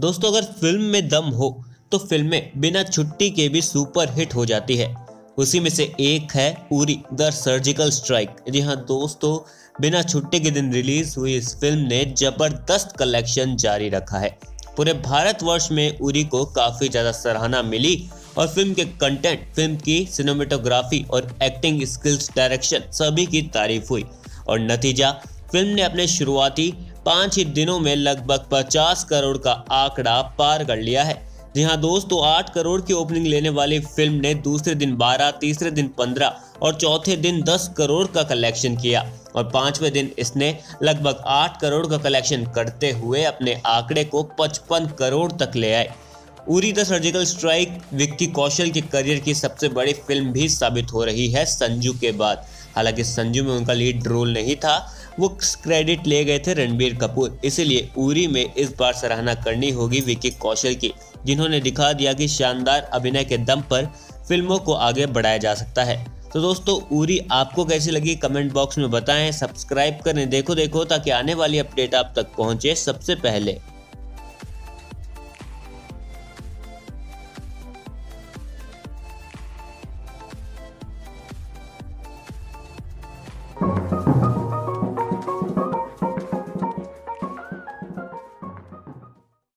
दोस्तों अगर फिल्म में दम हो तो फिल्में बिना छुट्टी के भी सुपर हिट हो जाती है। उसी में से एक है उरी द सर्जिकल स्ट्राइक। जी हाँ दोस्तों, बिना छुट्टी के दिन रिलीज हुई इस फिल्म ने जबरदस्त कलेक्शन जारी रखा है। पूरे भारतवर्ष में उरी को काफ़ी ज़्यादा सराहना मिली और फिल्म के कंटेंट, फिल्म की सिनेमेटोग्राफी और एक्टिंग स्किल्स, डायरेक्शन सभी की तारीफ हुई। और नतीजा, फिल्म ने अपने शुरुआती 5 ही दिनों में लगभग 50 करोड़ का आंकड़ा पार कर लिया है। जी हाँ दोस्तों, 8 करोड़ की ओपनिंग लेने वाली फिल्म ने दूसरे दिन 12, तीसरे दिन 15 और चौथे दिन 10 करोड़ का कलेक्शन किया और पांचवें दिन इसने लगभग 8 करोड़ का कलेक्शन करते हुए अपने आंकड़े को 55 करोड़ तक ले आए। Uri the surgical strike Vicky Kaushal के करियर की सबसे बड़ी फिल्म भी साबित हो रही है संजू के बाद। हालांकि संजू में उनका लीड रोल नहीं था, वो क्रेडिट ले गए थे रणबीर कपूर, इसीलिए उरी में इस बार सराहना करनी होगी विक्की कौशल की, जिन्होंने दिखा दिया कि शानदार अभिनय के दम पर फिल्मों को आगे बढ़ाया जा सकता है। तो दोस्तों, उरी आपको कैसी लगी कमेंट बॉक्स में बताएं। सब्सक्राइब करें देखो देखो ताकि आने वाली अपडेट आप तक पहुंचे सबसे पहले।